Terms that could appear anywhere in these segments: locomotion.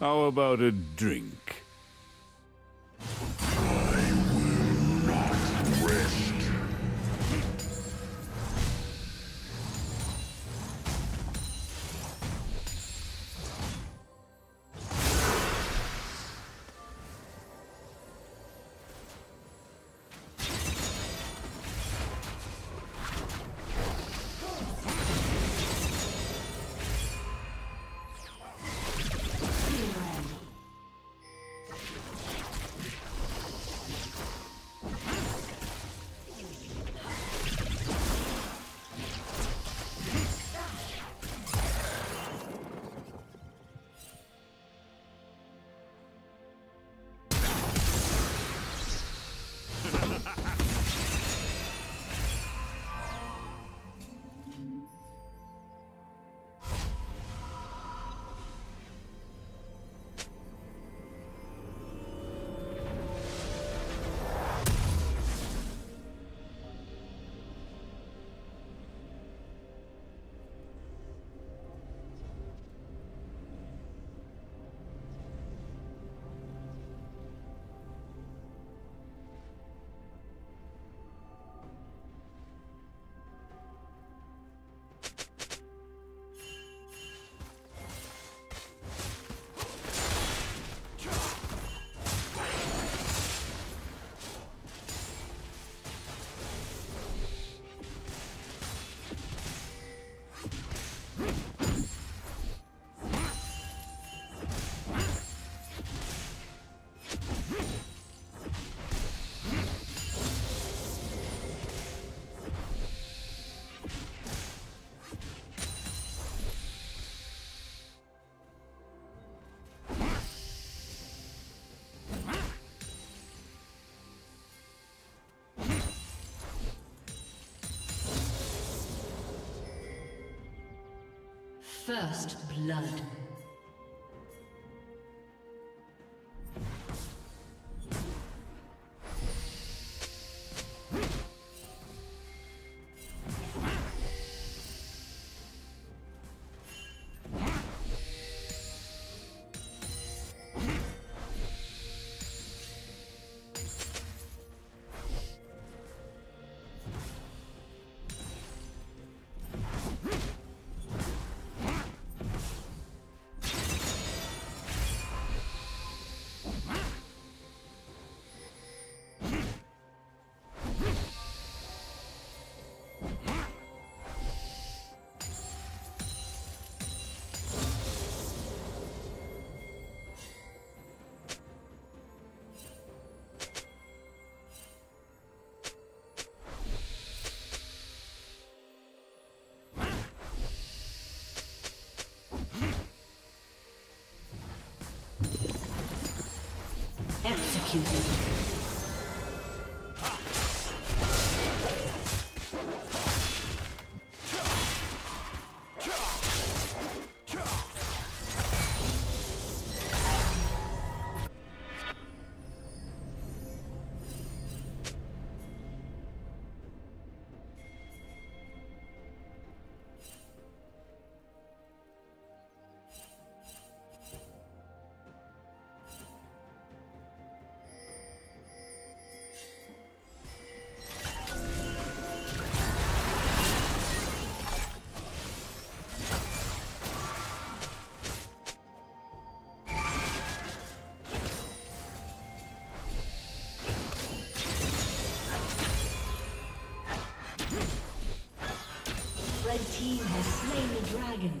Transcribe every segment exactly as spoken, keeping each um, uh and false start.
How about a drink? I will not rest. First blood. Executed. The team has slain the dragon.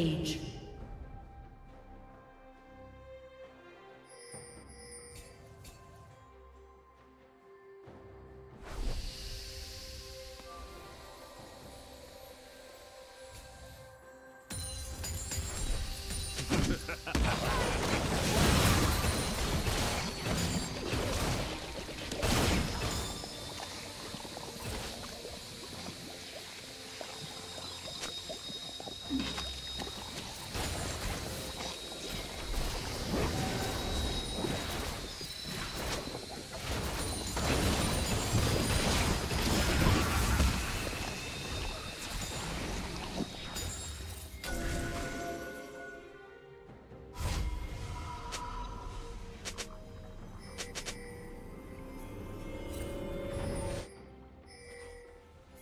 Rampage.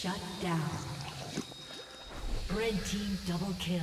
Shut down. Red team double kill.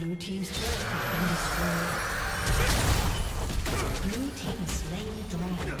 Blue team's turret has been destroyed. Blue team has slain the dragon.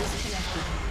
disconnected.